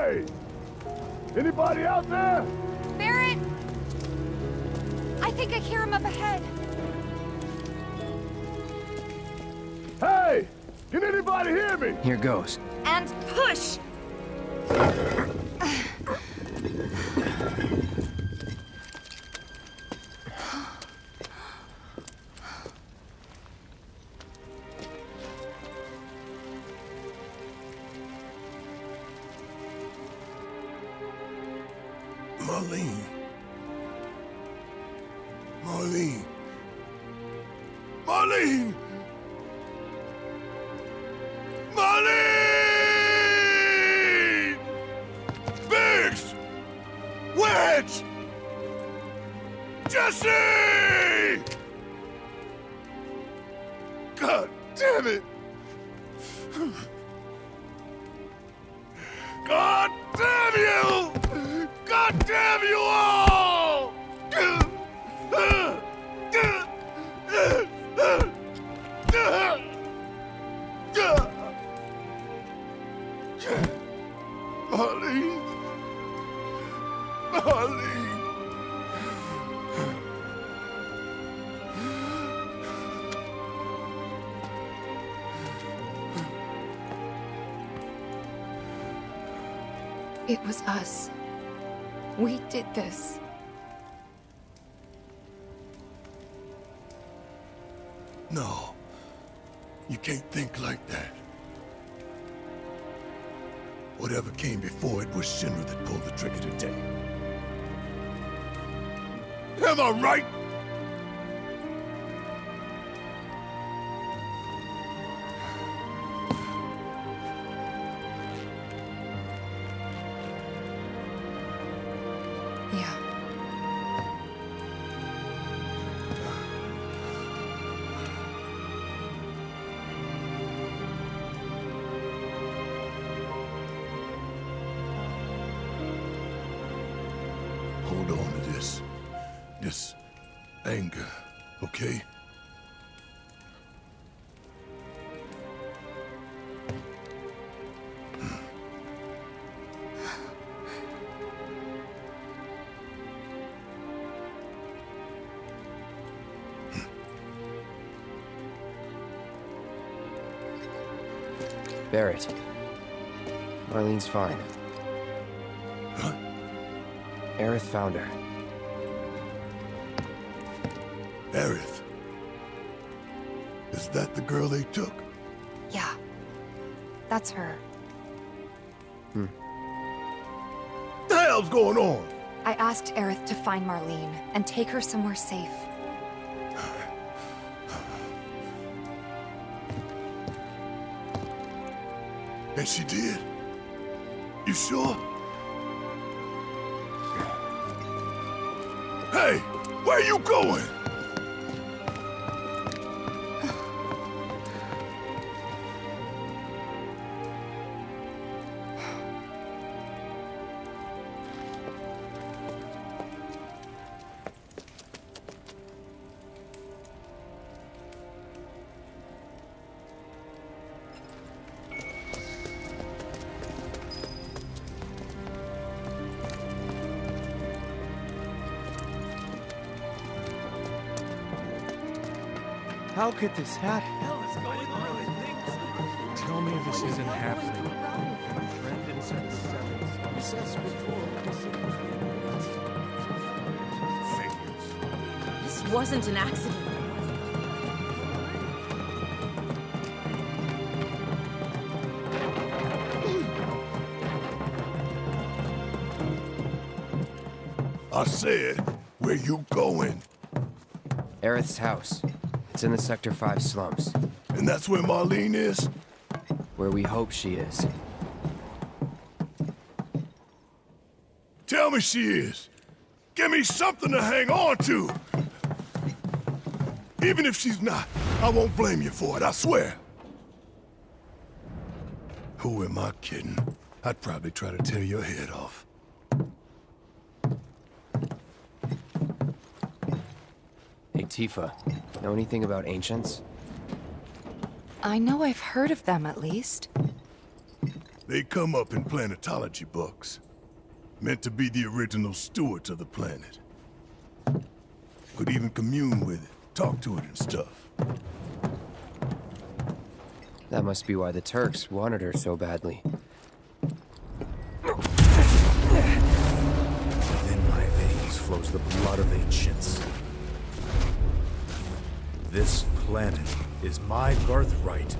Hey! Anybody out there? Barrett! I think I hear him up ahead. Hey! Can anybody hear me? Here goes. And push! It was us. We did this. No. You can't think like that. Whatever came before, it was Shinra that pulled the trigger today. Am I right? Barrett. Marlene's fine. Huh? Aerith found her. Aerith? Is that the girl they took? Yeah. That's her. Hmm. What the hell's going on? I asked Aerith to find Marlene and take her somewhere safe. And she did? You sure? Hey, where are you going? How could this happen? Tell me this isn't happening. This wasn't an accident. I said, where you going? Aerith's house. It's in the Sector 5 slums. And that's where Marlene is? Where we hope she is. Tell me she is. Give me something to hang on to. Even if she's not, I won't blame you for it, I swear. Who am I kidding? I'd probably try to tear your head off. Hey, Tifa. Know anything about Ancients? I know I've heard of them, at least. They come up in planetology books. Meant to be the original stewards of the planet. Could even commune with it, talk to it and stuff. That must be why the Turks wanted her so badly. Within my veins flows the blood of Ancients. This planet is my birthright.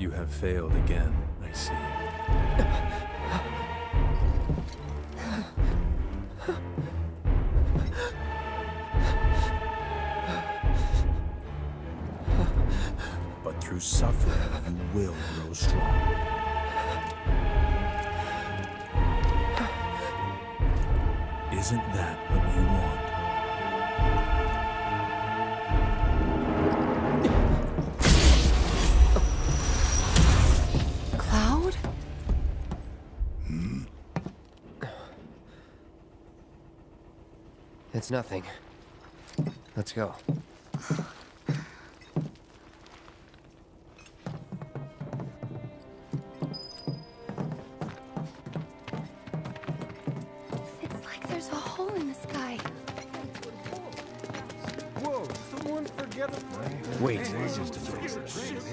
You have failed again, I see. But through suffering, you will grow strong. Isn't that what you want? It's nothing. Let's go. It's like there's a hole in the sky. Whoa, someone forget it. Wait.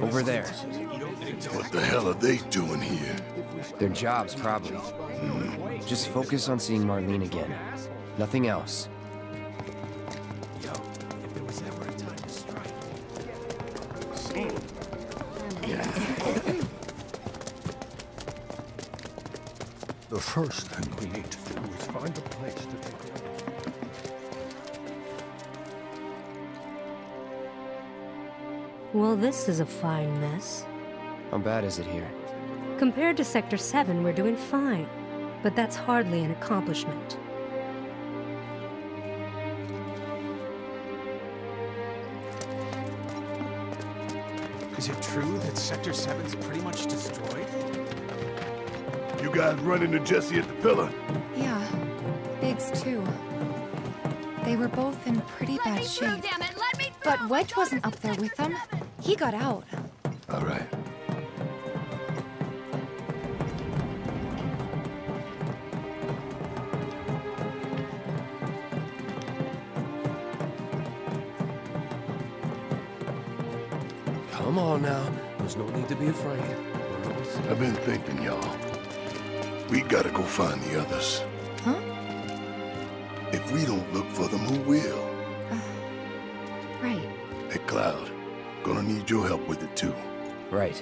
Over there. What the hell are they doing here? Their jobs, probably. Just focus on seeing Marlene again. Nothing else. The first thing we need to do is find a place to take it. Well, this is a fine mess. How bad is it here? Compared to Sector 7, we're doing fine. But that's hardly an accomplishment. Is it true that Sector 7's pretty much destroyed? You guys run into Jesse at the pillar? Yeah. Biggs, too. They were both in pretty bad shape. But Wedge wasn't up there with them. He got out. All right. Come on now. There's no need to be afraid. I've been thinking, y'all. We gotta go find the others. Huh? If we don't look for them, who will? Right. Hey, Cloud. Gonna need your help with it, too. Right.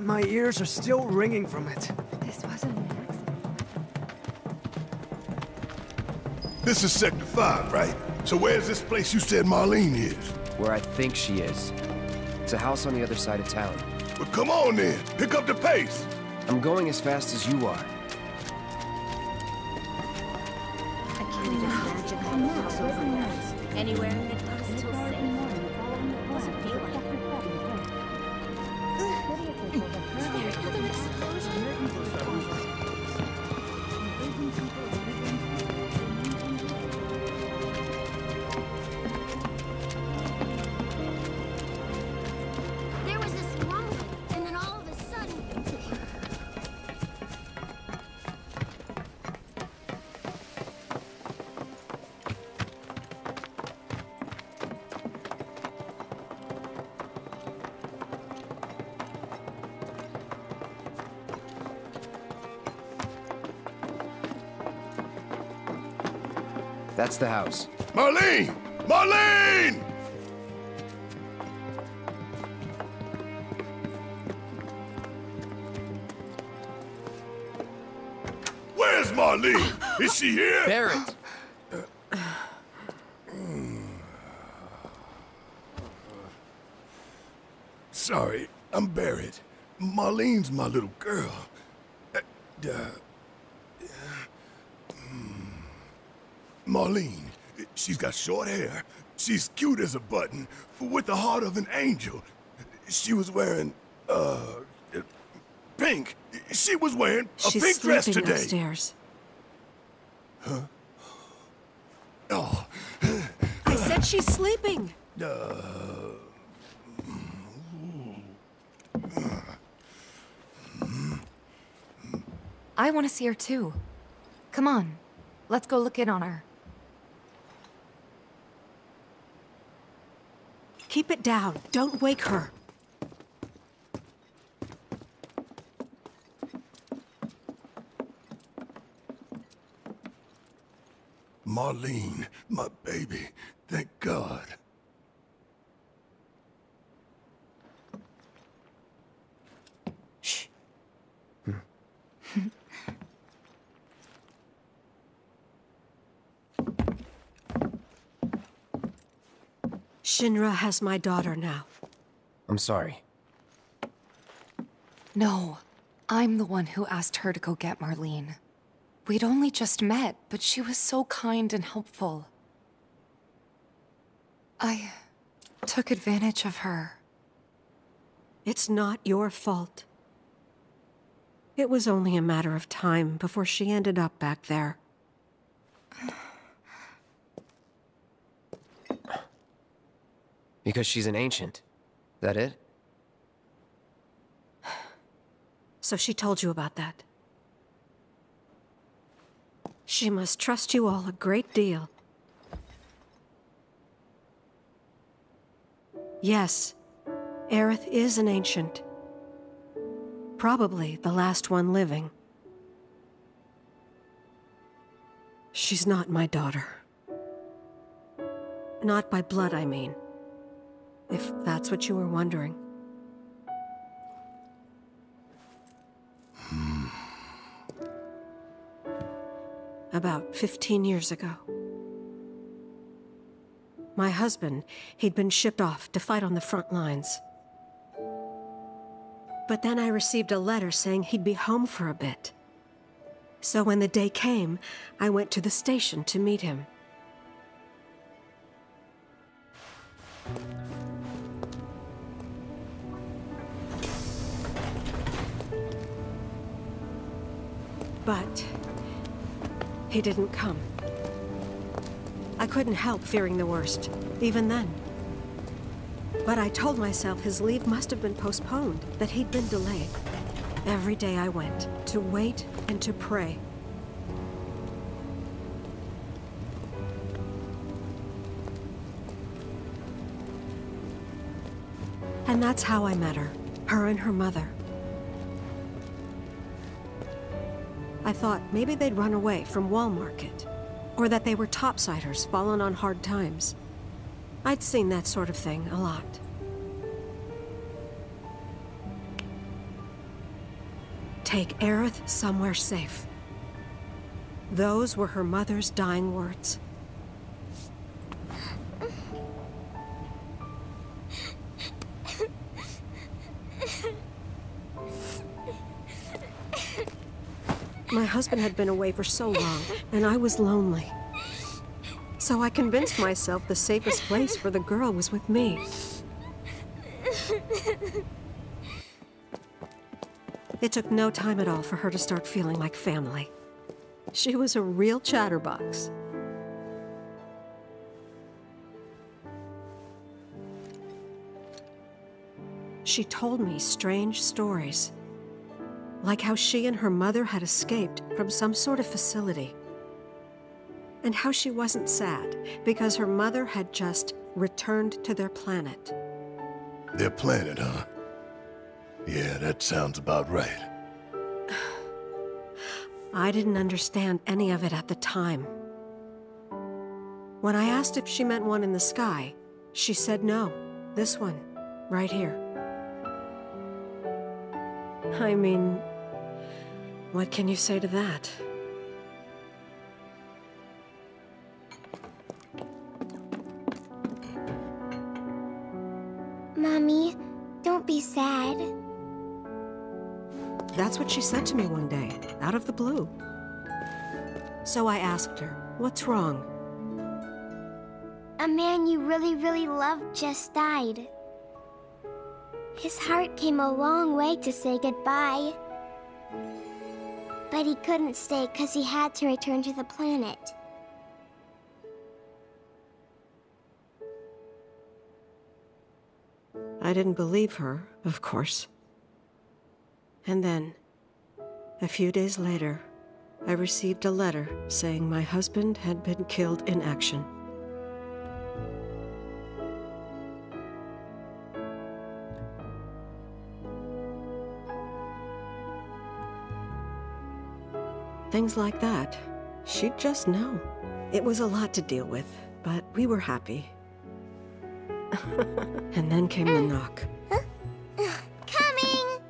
My ears are still ringing from it. This wasn't an accident. This is Sector 5, right? So where's this place you said Marlene is? Where I think she is. It's a house on the other side of town. Well, come on then. Pick up the pace. I'm going as fast as you are. I can't even imagine how this was announced. Anywhere in the past till safe. Wasn't feeling it. That's the house. Marlene! Marlene! Where's Marlene? Is she here? Barrett! Sorry, I'm Barrett. Marlene's my little girl. Marlene, she's got short hair. She's cute as a button, with the heart of an angel. She was wearing, pink. She was wearing a pink dress today. She's sleeping upstairs. Huh? Oh. I said she's sleeping. I want to see her too. Come on, let's go look in on her. Keep it down. Don't wake her. Marlene, my baby. Thank God. Shh. Shinra has my daughter now. I'm sorry. No, I'm the one who asked her to go get Marlene. We'd only just met, but she was so kind and helpful. I took advantage of her. It's not your fault. It was only a matter of time before she ended up back there. Because she's an ancient. That it? So she told you about that. She must trust you all a great deal. Yes, Aerith is an ancient. Probably the last one living. She's not my daughter. Not by blood, I mean. If that's what you were wondering. About 15 years ago. My husband, he'd been shipped off to fight on the front lines. But then I received a letter saying he'd be home for a bit. So when the day came, I went to the station to meet him. But he didn't come. I couldn't help fearing the worst, even then. But I told myself his leave must have been postponed, that he'd been delayed. Every day I went, to wait and to pray. And that's how I met her, her and her mother. I thought maybe they'd run away from Wall Market, or that they were topsiders fallen on hard times. I'd seen that sort of thing a lot. Take Aerith somewhere safe. Those were her mother's dying words. My husband had been away for so long, and I was lonely. So I convinced myself the safest place for the girl was with me. It took no time at all for her to start feeling like family. She was a real chatterbox. She told me strange stories. Like how she and her mother had escaped from some sort of facility. And how she wasn't sad, because her mother had just returned to their planet. Their planet, huh? Yeah, that sounds about right. I didn't understand any of it at the time. When I asked if she meant one in the sky, she said no. This one, right here. I mean, what can you say to that? Mommy, don't be sad. That's what she said to me one day, out of the blue. So I asked her, what's wrong? A man you really, really loved just died. His heart came a long way to say goodbye. But he couldn't stay because he had to return to the planet. I didn't believe her, of course. And then, a few days later, I received a letter saying my husband had been killed in action. Things like that, she'd just know. It was a lot to deal with, but we were happy. And then came the knock. Coming!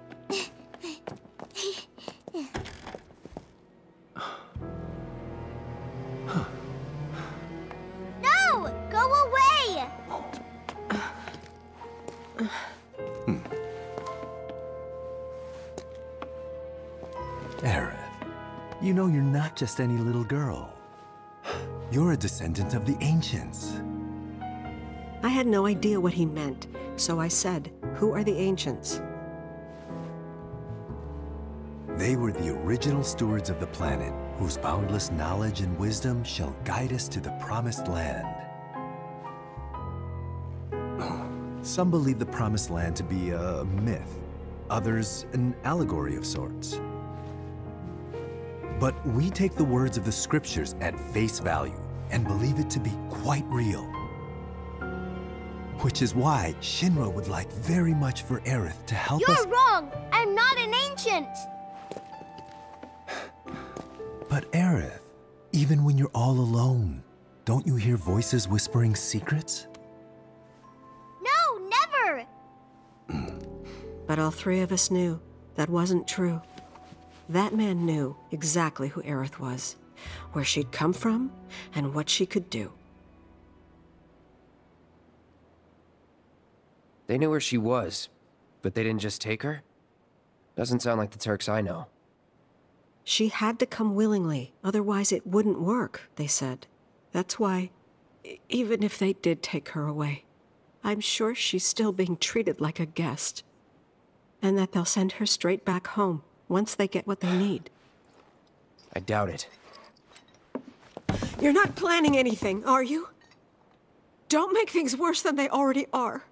No! Go away! Aerith. You know you're not just any little girl. You're a descendant of the Ancients. I had no idea what he meant, so I said, who are the Ancients? They were the original stewards of the planet, whose boundless knowledge and wisdom shall guide us to the Promised Land. Some believe the Promised Land to be a myth, others an allegory of sorts. But we take the words of the scriptures at face value and believe it to be quite real. Which is why Shinra would like very much for Aerith to help us— You're wrong! I'm not an Ancient! But Aerith, even when you're all alone, don't you hear voices whispering secrets? No, never! But all three of us knew that wasn't true. That man knew exactly who Aerith was, where she'd come from, and what she could do. They knew where she was, but they didn't just take her? Doesn't sound like the Turks I know. She had to come willingly, otherwise it wouldn't work, they said. That's why, even if they did take her away, I'm sure she's still being treated like a guest. And that they'll send her straight back home. Once they get what they need. I doubt it. You're not planning anything, are you? Don't make things worse than they already are.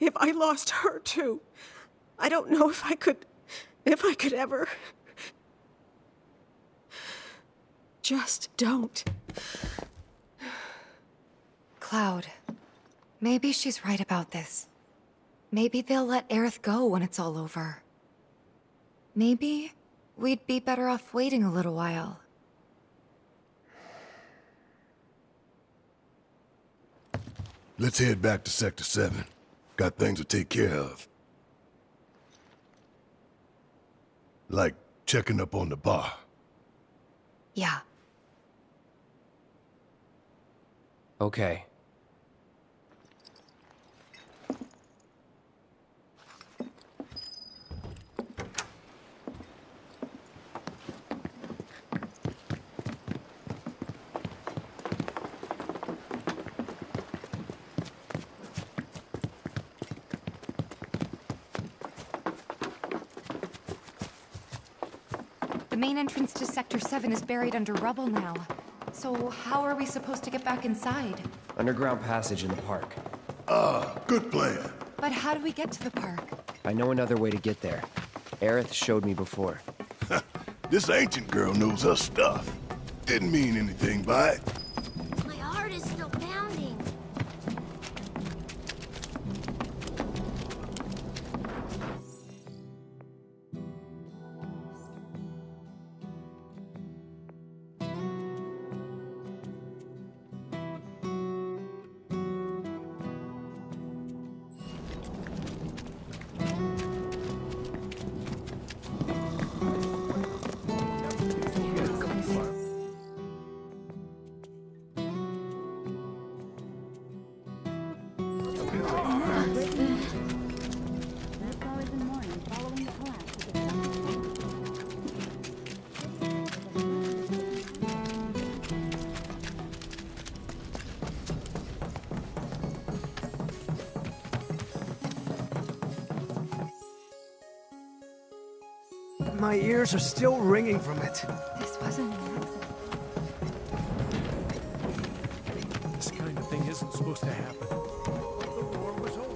If I lost her too, I don't know if I could... ever... Just don't. Cloud, maybe she's right about this. Maybe they'll let Aerith go when it's all over. Maybe we'd be better off waiting a little while. Let's head back to Sector 7. Got things to take care of. Like checking up on the bar. Yeah. Okay. The main entrance to Sector 7 is buried under rubble now. So how are we supposed to get back inside? Underground passage in the park. Ah, good plan. But how do we get to the park? I know another way to get there. Aerith showed me before. This Ancient girl knows her stuff. Didn't mean anything by it. My heart is still pounding. My ears are still ringing from it. This wasn't an accident. This kind of thing isn't supposed to happen. The war was over.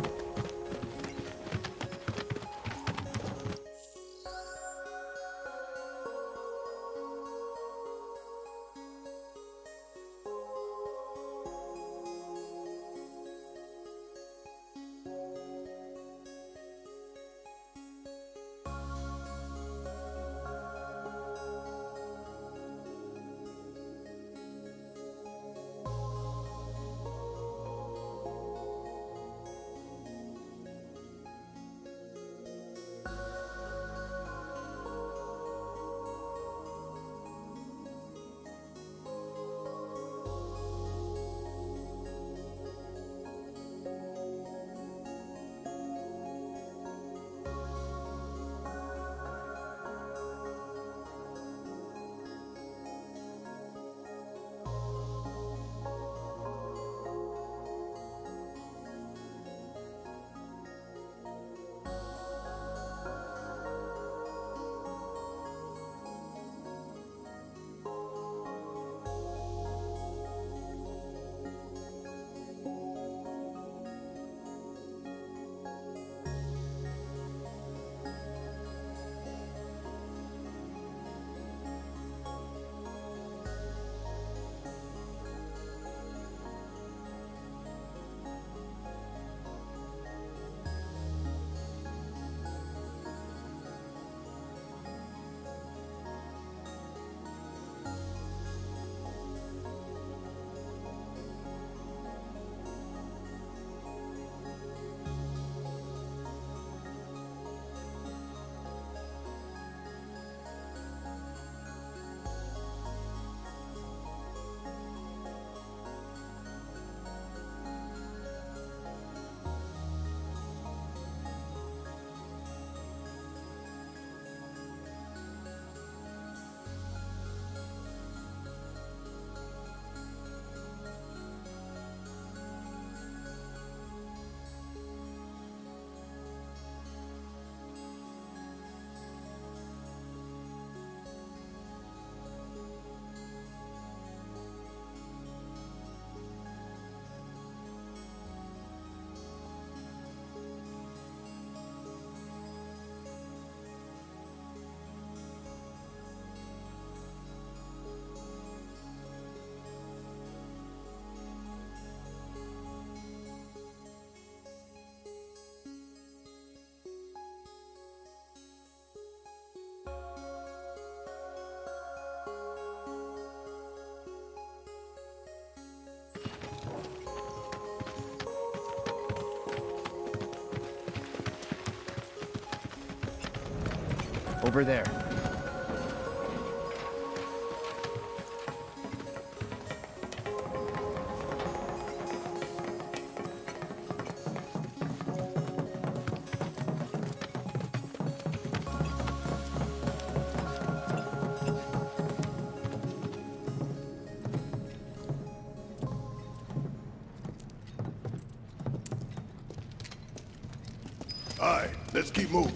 Over there. All right, let's keep moving.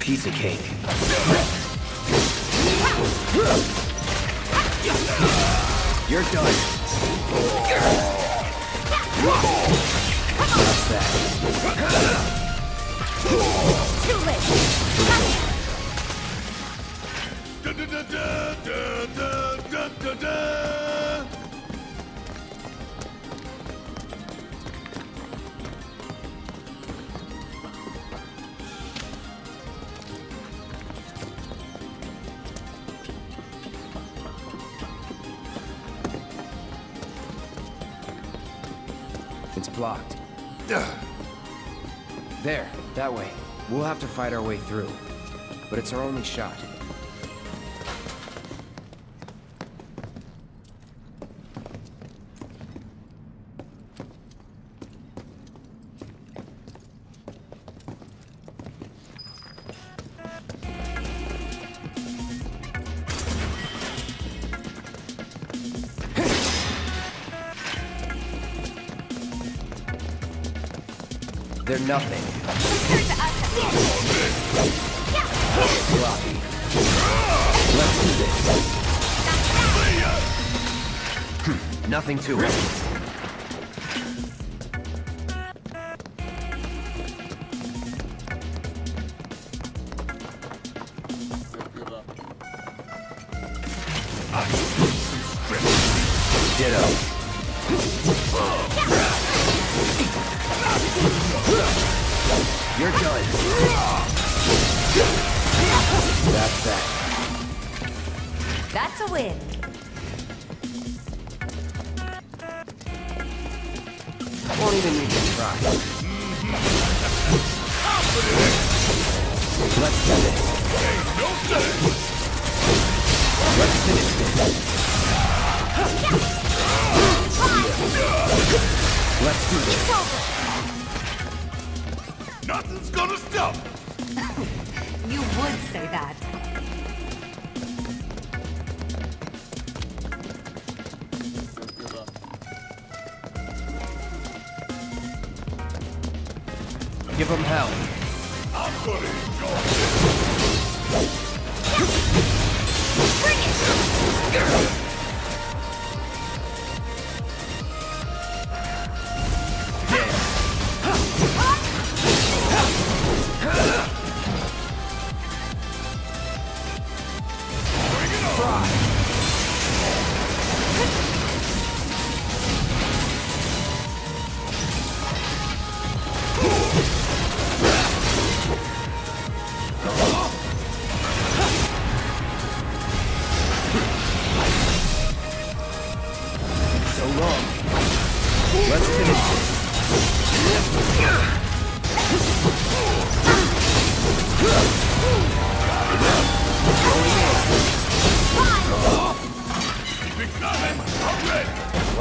Piece of cake. You're done. What's that? Too late. Locked. There, that way. We'll have to fight our way through, but it's our only shot. They're nothing. Sloppy. Let's do this. Nothing to it.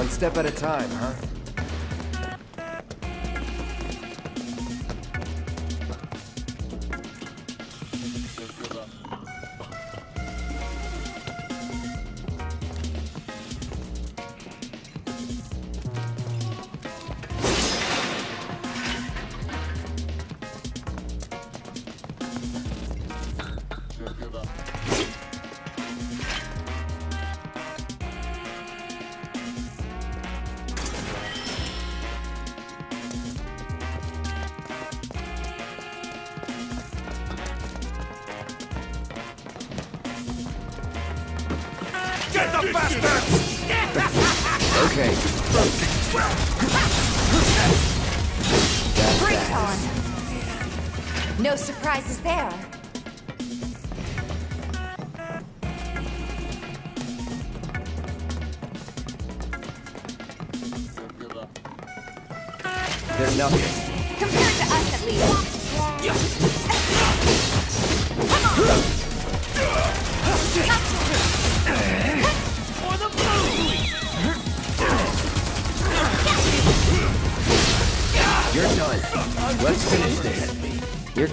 Step at a time, huh?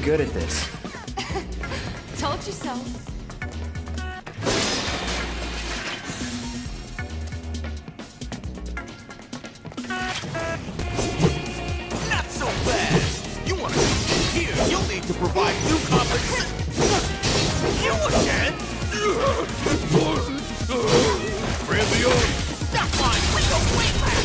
Good at this. Told you so. Not so fast. You want to be here? You'll need to provide new compensation. You again? Ravioli. Stop lying with the way back.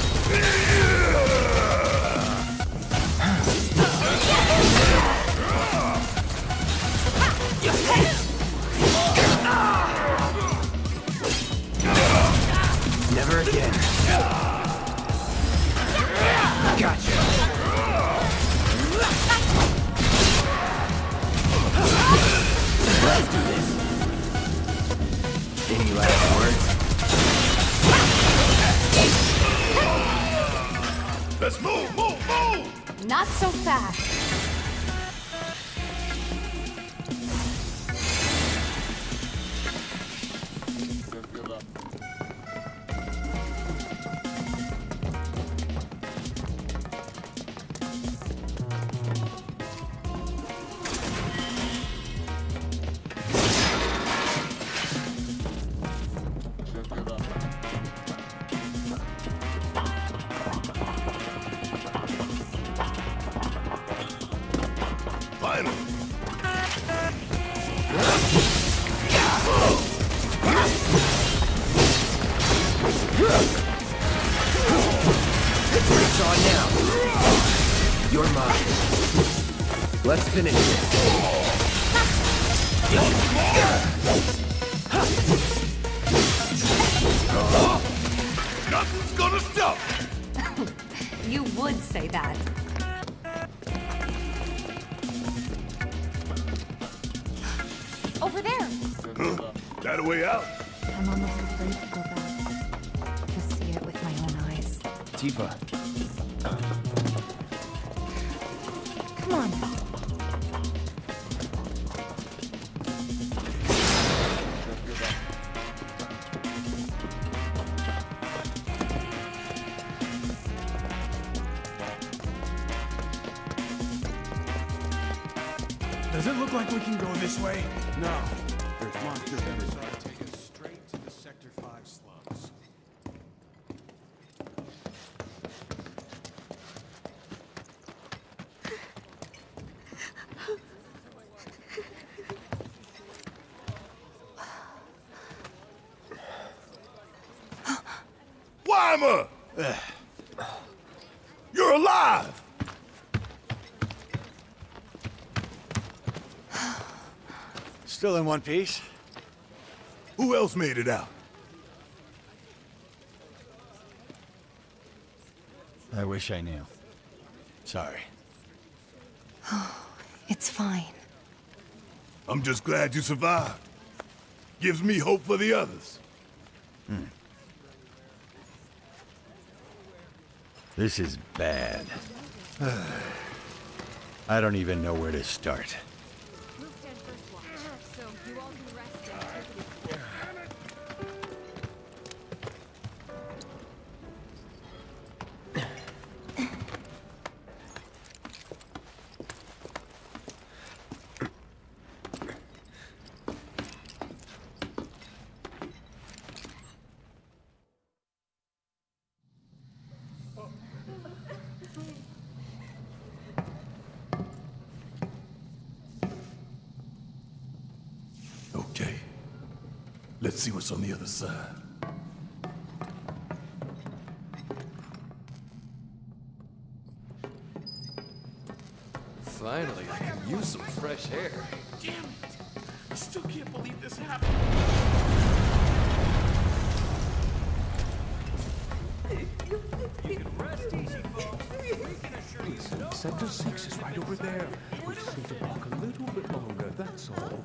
Never again. Gotcha. Let's do this. Any last words? Let's move, move, move! Not so fast. It's on now. You're mine. Let's finish this. Nothing's gonna stop. You would say that. Over there. Huh? That a way out? I'm almost afraid to go back. To see it with my own eyes. Tifa. Come on. Does it look like we can go this way? No. There's monsters everywhere. Take us straight to the Sector 5 slums. Wymer! You're alive! Still in one piece. Who else made it out? I wish I knew. Sorry. Oh, it's fine. I'm just glad you survived. Gives me hope for the others. Hmm. This is bad. I don't even know where to start. Let's see what's on the other side. Finally, I can use some fresh air. Damn it! I still can't believe this happened. You can rest easy, folks. We can assure you. Listen, Sector 6 is right over there. We just need to walk a little bit longer, that's all.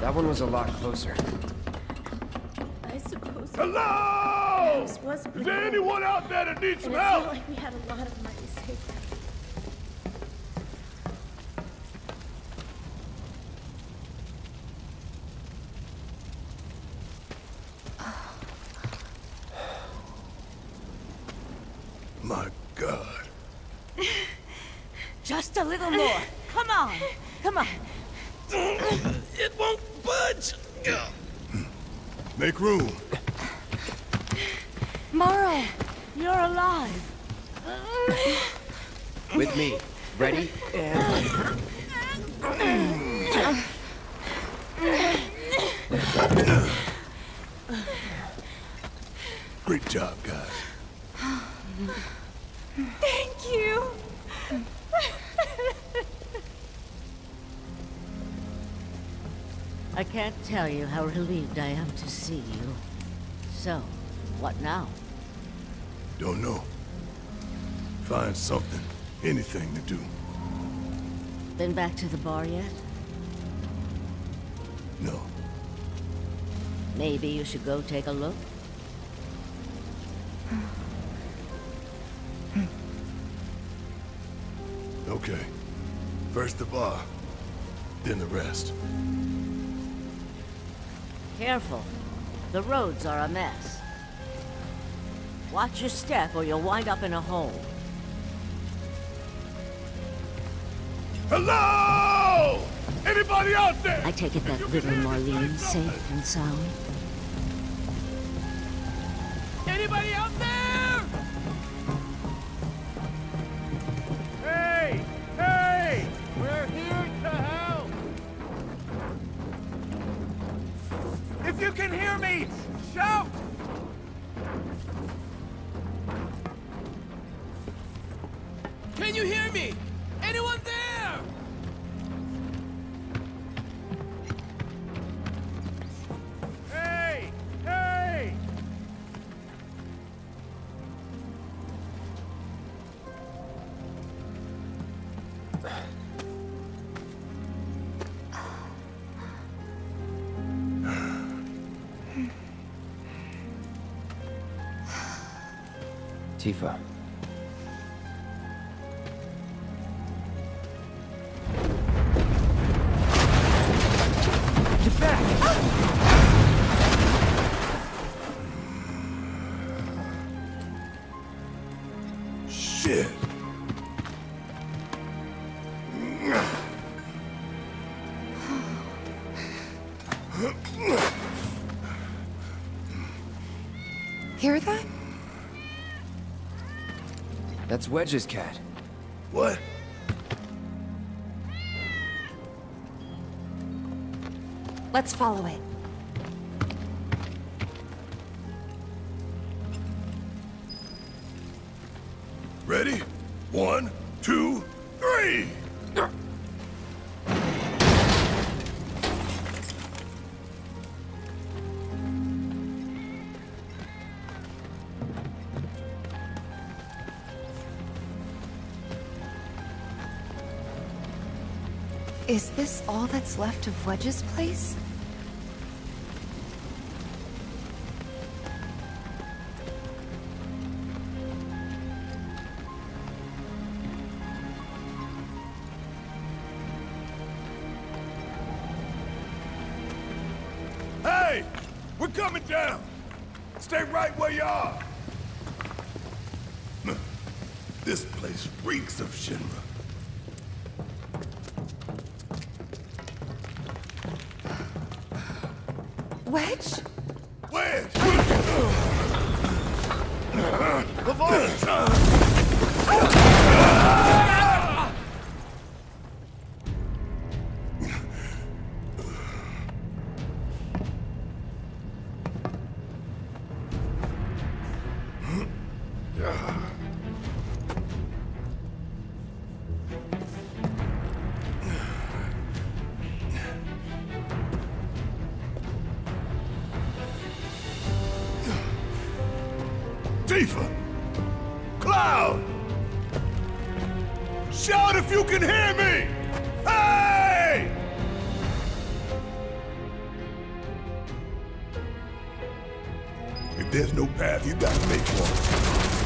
That one was a lot closer. I suppose. Hello! Is there anyone out there that needs some help? I feel like we had a lot of money saved. My God. Just a little more. Come on. Come on. It won't budge! Make room. Mara, you're alive. With me. Ready? And... Great job, guys. Thank you! I can't tell you how relieved I am to see you. So, what now? Don't know. Find something, anything to do. Been back to the bar yet? No. Maybe you should go take a look? Okay. First the bar, then the rest. Careful. The roads are a mess. Watch your step or you'll wind up in a hole. Hello! Anybody out there? I take it that little Marlene's safe and sound. Anybody out there? Hey! Hey! We're here to help! If you can hear me, shout! Can you hear me? Anyone there? Hey! Hey! Tifa. Hear that? That's Wedge's cat. What? Let's follow it. Ready? 1, 2, 3! Is this all that's left of Wedge's place? Hey! We're coming down! Stay right where you are! This place reeks of Shinra. Wedge? Wedge! Tifa! Cloud! Shout if you can hear me! Hey! If there's no path, you gotta make one.